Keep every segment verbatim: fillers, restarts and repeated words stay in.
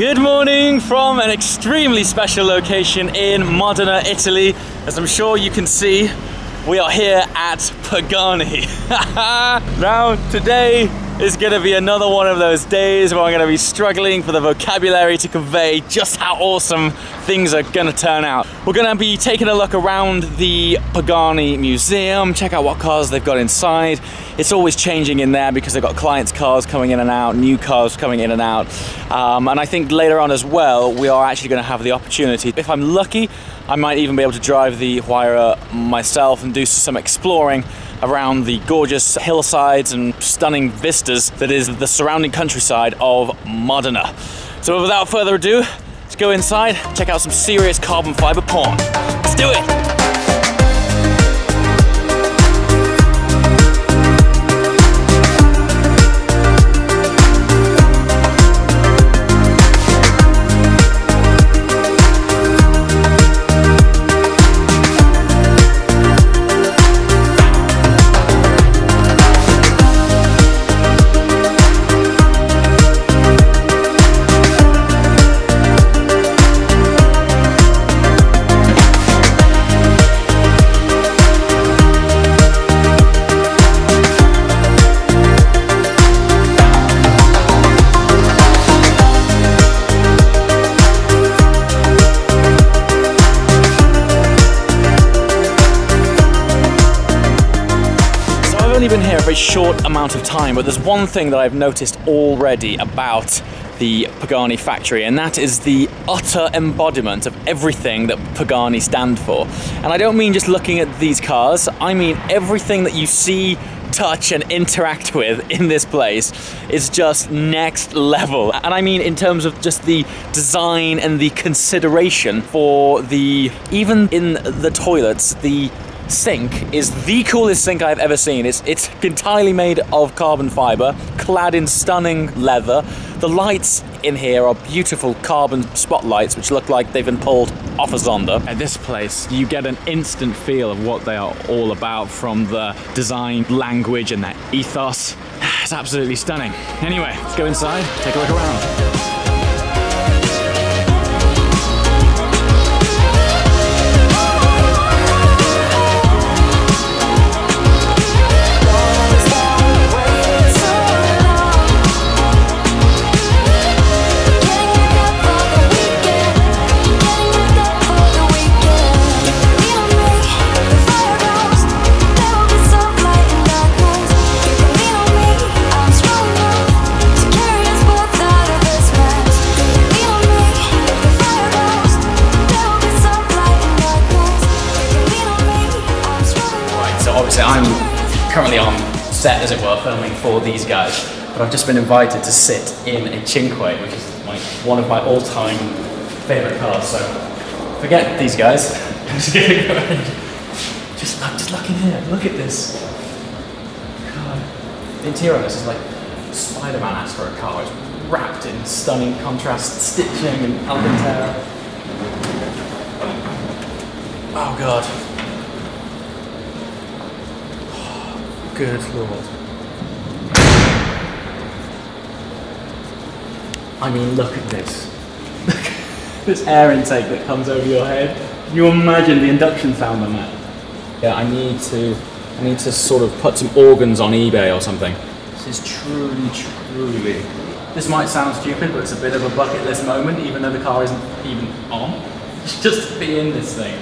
Good morning from an extremely special location in Modena, Italy. As I'm sure you can see, we are here at Pagani. Now, today is gonna be another one of those days where I'm gonna be struggling for the vocabulary to convey just how awesome things are gonna turn out. We're gonna be taking a look around the Pagani Museum, check out what cars they've got inside. It's always changing in there because they've got clients' cars coming in and out, new cars coming in and out. Um, and I think later on as well, we are actually gonna have the opportunity, if I'm lucky, I might even be able to drive the Huayra myself and do some exploring around the gorgeous hillsides and stunning vistas that is the surrounding countryside of Modena. So without further ado, let's go inside, check out some serious carbon fiber porn. Let's do it! Been here a very short amount of time, but there's one thing that I've noticed already about the Pagani factory, and that is the utter embodiment of everything that Pagani stand for. And I don't mean just looking at these cars, I mean everything that you see, touch and interact with in this place is just next level. And I mean in terms of just the design and the consideration for the, even in the toilets, the sink is the coolest sink I've ever seen. It's, it's entirely made of carbon fiber, clad in stunning leather. The lights in here are beautiful carbon spotlights which look like they've been pulled off a Zonda. At this place, you get an instant feel of what they are all about from the design, language and their ethos. It's absolutely stunning. Anyway, let's go inside, take a look around. I'm currently on set, as it were, filming for these guys, but I've just been invited to sit in a Cinque, which is like one of my all-time favourite cars, so forget these guys. I'm just going to go in. Just, I'm just looking here, look at this. God. The interior of this is like Spider-Man asked for a car. It's wrapped in stunning contrast stitching and Alcantara. Oh God. Good Lord. I mean, look at this. This air intake that comes over your head. Can you imagine the induction sound on that? Yeah, I need to, I need to sort of put some organs on eBay or something. This is truly, truly. This might sound stupid, but it's a bit of a bucket list moment, even though the car isn't even on. It's just to be in this thing.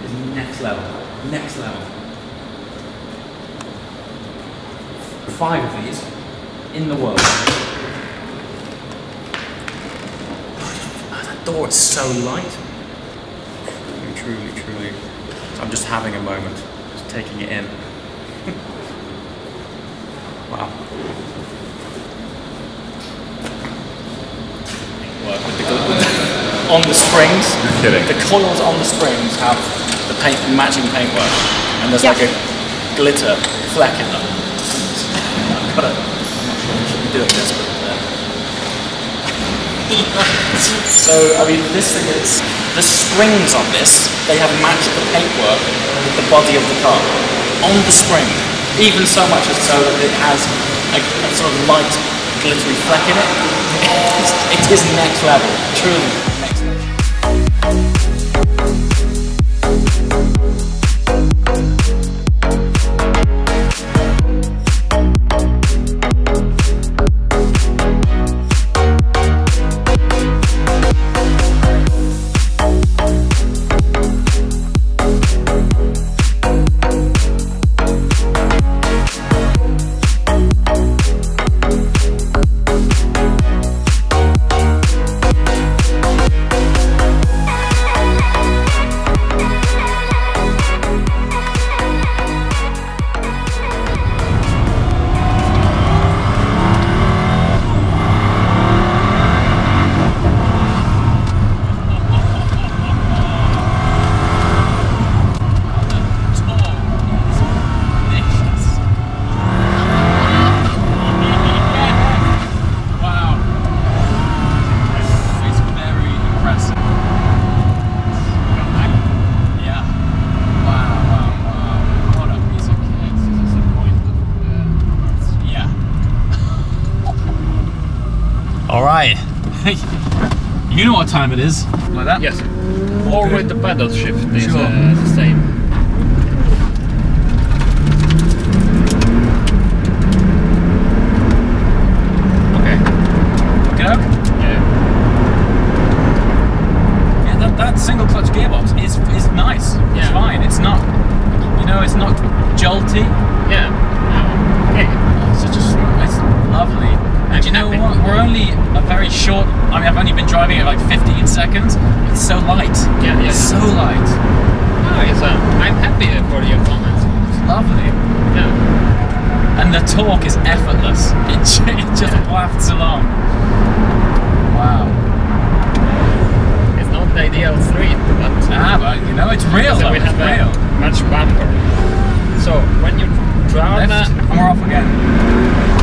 It's next level. Next level. Five of these in the world. That door is so light. Truly, truly. I'm just having a moment, just taking it in. Wow. Work with the on the springs. You're kidding. The coils on the springs have the paint, matching paintwork, and there's yep. like a glitter fleck in them. I've got a, I'm not sure I should be doing this, but uh, so I mean, this thing is the springs on this. They have matched the paintwork with the body of the car on the spring, even so much as so that it has a, a sort of light glitz reflect in it. It's, it is next level, truly next level. You know what time it is? Like that? Yes. Or okay. With the pedal shift is sure. uh, the same. Okay. Look it up? Yeah. Yeah, that, that single clutch gearbox is, is nice. Yeah. It's fine. It's not, you know, it's not jolty. Yeah. No. Yeah. It's just, it's lovely. And you know what? We're only a very short. I mean, I've only been driving it like fifteen seconds. It's so light. Yeah, yeah. It's so light. Nice. Um, I'm happy for your comments. It's lovely. Yeah. And the torque is effortless. It, it just yeah. wafts along. Wow. It's not the ideal street, but ah, but you know, it's real. So we have it's real. Much bumper. So when you drive, left, and we're off again.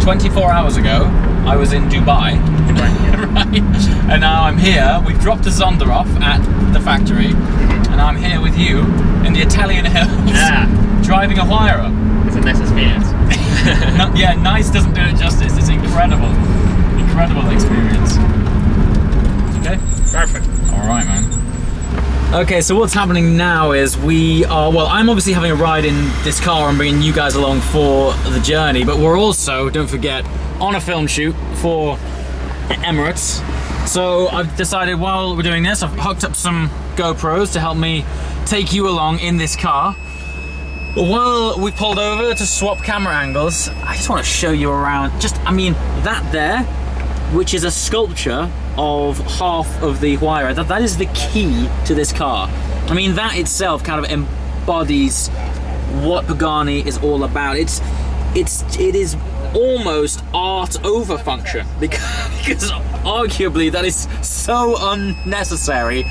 twenty-four hours ago, I was in Dubai, right? And now I'm here. We've dropped the Zonda off at the factory, mm-hmm. and I'm here with you in the Italian hills, yeah. driving a Huayra. It's a nice experience. No, yeah, nice doesn't do it justice. It's incredible, incredible experience. Okay, perfect. All right, man. Okay, so what's happening now is we are. Well, I'm obviously having a ride in this car and bringing you guys along for the journey, but we're also, don't forget, on a film shoot for Emirates. So I've decided while we're doing this, I've hooked up some GoPros to help me take you along in this car. But while we pulled over to swap camera angles, I just want to show you around. Just, I mean, that there, which is a sculpture of half of the Huayra, that, that is the key to this car. I mean, that itself kind of embodies what Pagani is all about. It's, it's, it is almost art over function, because, because arguably that is so unnecessary.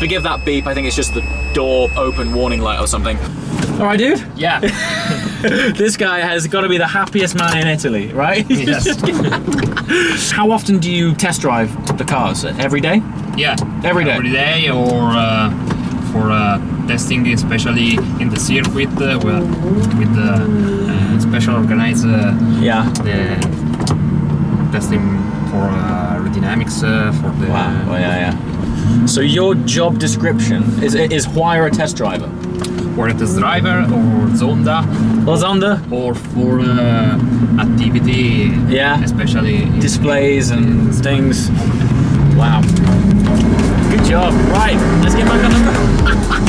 Forgive that beep, I think it's just the door open warning light or something. All right, dude? Yeah. This guy has got to be the happiest man in Italy, right? Yes. How often do you test drive the cars? Every day? Yeah. Every day? Every day, or uh, for uh, testing, especially in the circuit, uh, well, with the uh, special organizer. Uh, yeah. The testing for uh, aerodynamics, uh, for the... Wow, oh, yeah, yeah. So your job description is, is Huayra test driver? Or a test driver, or Zonda, or Zonda, or for uh, activity, yeah, especially displays in, and in things. Wow, good job! Right, let's get back on the road.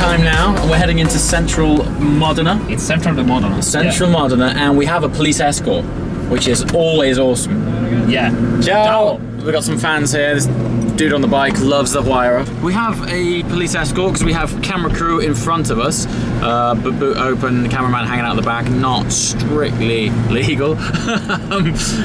time now, and we're heading into central Modena. It's central to Modena. Central yeah. Modena, and we have a police escort, which is always awesome. Yeah. Ciao! We've got some fans here. This dude on the bike loves the Huayra. We have a police escort because we have camera crew in front of us, uh, but boot open, cameraman hanging out the back, not strictly legal.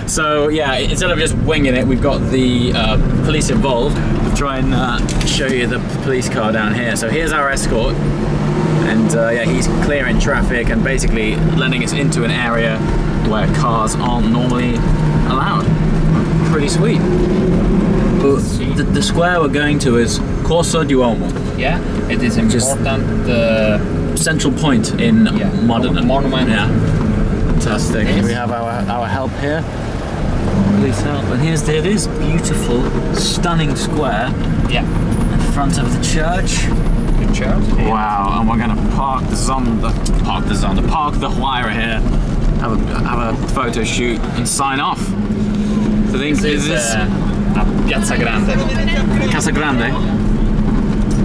So yeah, instead of just winging it, we've got the uh, police involved. We'll try and uh, show you the police car down here. So here's our escort, and uh, yeah, he's clearing traffic and basically letting us into an area where cars aren't normally allowed. Pretty sweet. But the, the square we're going to is Corso Duomo. Yeah, it is important. Uh, central point in yeah, Modena. Monument. Yeah. Fantastic. We have our, our help here. Police help. And here's the, it is beautiful, stunning square. Yeah. In front of the church. The church. Yeah. Wow. And we're going to park the Zonda. Park the Zonda. Park the Huayra here. Have a have a photo shoot and sign off. I think this is this uh, Piazza Grande. Piazza Grande?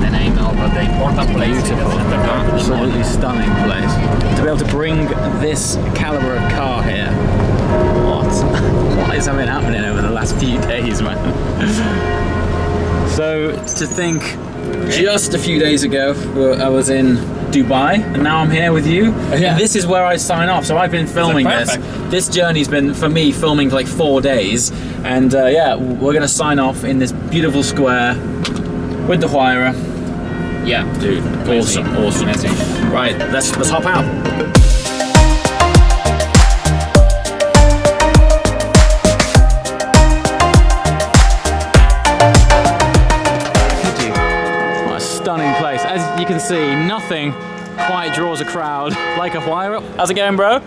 The name of the important place. Beautiful. Absolutely stunning place. To be able to bring this caliber of car here. What? What has been happening over the last few days, man? So, to think, just a few days ago, I was in Dubai, and now I'm here with you. Yeah. This is where I sign off. So I've been filming this. This journey's been, for me, filming for like four days. And uh, yeah, we're gonna sign off in this beautiful square with the Huayra. Yeah, dude, awesome, awesome. awesome. Right, let's let's hop out. You can see nothing quite draws a crowd like a Huayra. How's it going, bro?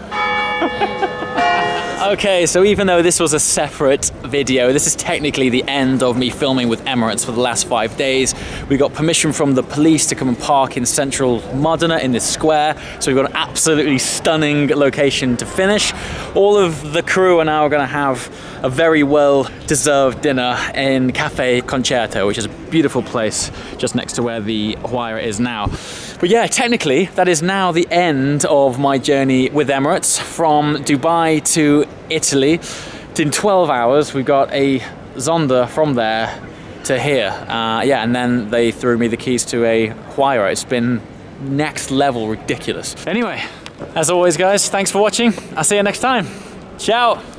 Okay, so even though this was a separate video, this is technically the end of me filming with Emirates for the last five days. We got permission from the police to come and park in central Modena in this square, so we've got an absolutely stunning location to finish. All of the crew are now going to have a very well-deserved dinner in Cafe Concerto, which is a beautiful place just next to where the Huayra is now. But yeah, technically, that is now the end of my journey with Emirates from Dubai to Italy. In twelve hours, we got a Zonda from there to here. Uh, yeah, and then they threw me the keys to a Huayra. It's been next level ridiculous. Anyway, as always, guys, thanks for watching. I'll see you next time. Ciao.